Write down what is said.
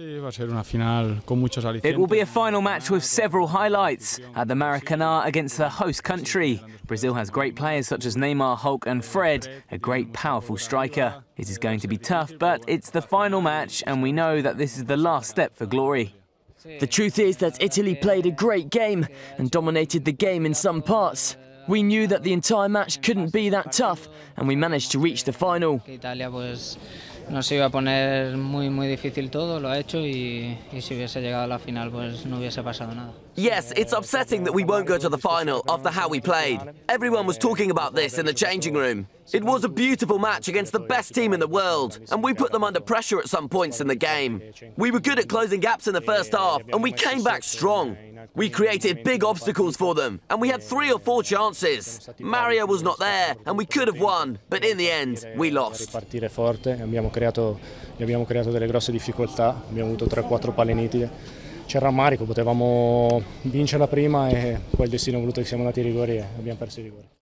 It will be a final match with several highlights at the Maracanã against the host country. Brazil has great players such as Neymar, Hulk and Fred, a great powerful striker. It is going to be tough, but it's the final match and we know that this is the last step for glory. The truth is that Italy played a great game and dominated the game in some parts. We knew that the entire match couldn't be that tough and we managed to reach the final. No se iba a poner muy difícil todo, lo ha hecho y si hubiese llegado a la final pues no hubiese pasado nada. Yes, it's upsetting that we won't go to the final after how we played. Everyone was talking about this in the changing room. It was a beautiful match against the best team in the world and we put them under pressure at some points in the game. We were good at closing gaps in the first half and we came back strong. We created big obstacles for them and we had 3 or 4 chances. Mario was not there and we could have won, but in the end we lost. Abbiamo creato delle grosse difficoltà, abbiamo avuto 3 o 4 palle nitide. C'è rammarico, potevamo vincere la prima e poi il destino ha voluto che siamo andati ai rigori e abbiamo perso i rigori.